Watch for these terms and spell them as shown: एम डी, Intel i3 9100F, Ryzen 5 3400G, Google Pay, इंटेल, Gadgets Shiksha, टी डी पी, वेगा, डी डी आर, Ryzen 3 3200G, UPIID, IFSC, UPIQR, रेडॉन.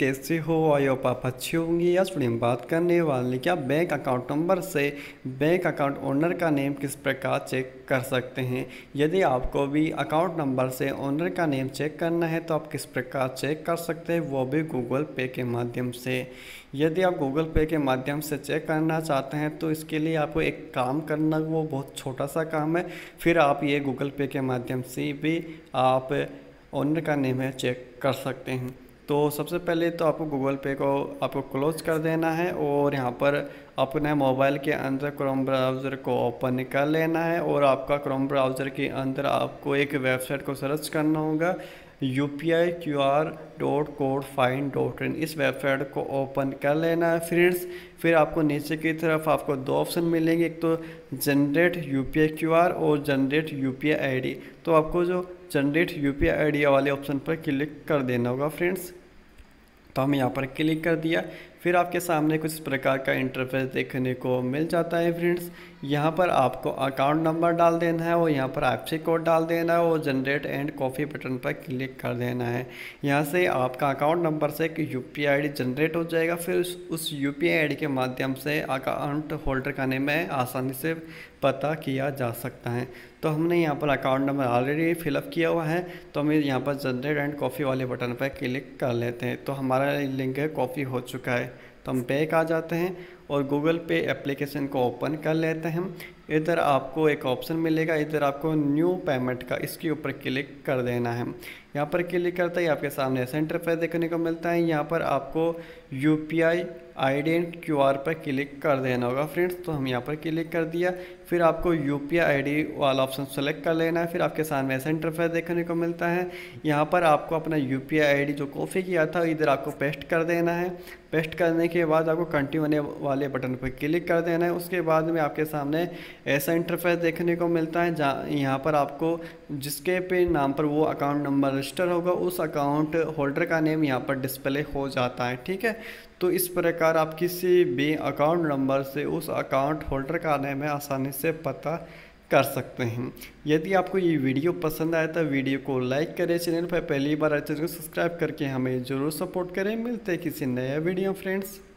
कैसे हो I hope आप अच्छे होंगे। आज हम बात करने वाले क्या बैंक अकाउंट नंबर से बैंक अकाउंट ओनर का नेम किस प्रकार चेक कर सकते हैं। यदि आपको भी अकाउंट नंबर से ओनर का नेम चेक करना है तो आप किस प्रकार चेक कर सकते हैं, वो भी गूगल पे के माध्यम से। यदि आप गूगल पे के माध्यम से चेक करना चाहते हैं तो इसके लिए आपको एक काम करना, वो बहुत छोटा सा काम है, फिर आप ये गूगल पे के माध्यम से भी आप ओनर का नेम है चेक कर सकते हैं। तो सबसे पहले तो आपको गूगल पे को आपको क्लोज कर देना है और यहाँ पर अपने मोबाइल के अंदर क्रोम ब्राउज़र को ओपन कर लेना है और आपका क्रोम ब्राउज़र के अंदर आपको एक वेबसाइट को सर्च करना होगा upiqr.codefind.in। इस वेबसाइट को ओपन कर लेना है फ्रेंड्स। फिर आपको नीचे की तरफ आपको दो ऑप्शन मिलेंगे, एक तो जनरेट UPIQR और जनरेट UPIID। तो आपको जो जनरेट UPIID वाले ऑप्शन पर क्लिक कर देना होगा फ्रेंड्स। तो हम यहाँ पर क्लिक कर दिया, फिर आपके सामने कुछ प्रकार का इंटरफेस देखने को मिल जाता है फ्रेंड्स। यहाँ पर आपको अकाउंट नंबर डाल देना है और यहाँ पर IFSC कोड डाल देना है और जनरेट एंड कॉपी बटन पर क्लिक कर देना है। यहाँ से आपका अकाउंट नंबर से एक UPIID जनरेट हो जाएगा। फिर उस UPIID के माध्यम से अकाउंट होल्डर का नेम में आसानी से पता किया जा सकता है। तो हमने यहाँ पर अकाउंट नंबर ऑलरेडी फिलअप किया हुआ है, तो हम यहाँ पर जनरेट एंड कॉपी वाले बटन पर क्लिक कर लेते हैं। तो हमारा लिंक कॉपी हो चुका है, तो हम बैक आ जाते हैं और गूगल पे एप्लीकेशन को ओपन कर लेते हैं। इधर आपको एक ऑप्शन मिलेगा, इधर आपको न्यू पेमेंट का, इसके ऊपर क्लिक कर देना है। यहाँ पर क्लिक करते ही आपके सामने ऐसा इंटरफेस देखने को मिलता है। यहाँ पर आपको UPIID एंड QR पर क्लिक कर देना होगा फ्रेंड्स। तो हम यहाँ पर क्लिक कर दिया, फिर आपको UPIID वाला ऑप्शन सेलेक्ट कर लेना है। फिर आपके सामने ऐसा इंटरफेस देखने को मिलता है। यहाँ पर आपको अपना UPIID जो कॉपी किया था इधर आपको पेस्ट कर देना है। पेस्ट करने के बाद आपको कंटिन्यू होने वाले बटन पर क्लिक कर देना है। उसके बाद में आपके सामने ऐसा इंटरफेस देखने को मिलता है, जहाँ यहाँ पर आपको जिसके पे नाम पर वो अकाउंट नंबर रजिस्टर होगा उस अकाउंट होल्डर का नेम यहाँ पर डिस्प्ले हो जाता है। ठीक है, तो इस प्रकार आप किसी भी अकाउंट नंबर से उस अकाउंट होल्डर का नेम आसानी से पता कर सकते हैं। यदि आपको ये वीडियो पसंद आए तो वीडियो को लाइक करें, चैनल पर पहली बार आए चैनल को सब्सक्राइब करके हमें ज़रूर सपोर्ट करें। मिलते हैं किसी नया वीडियो फ्रेंड्स।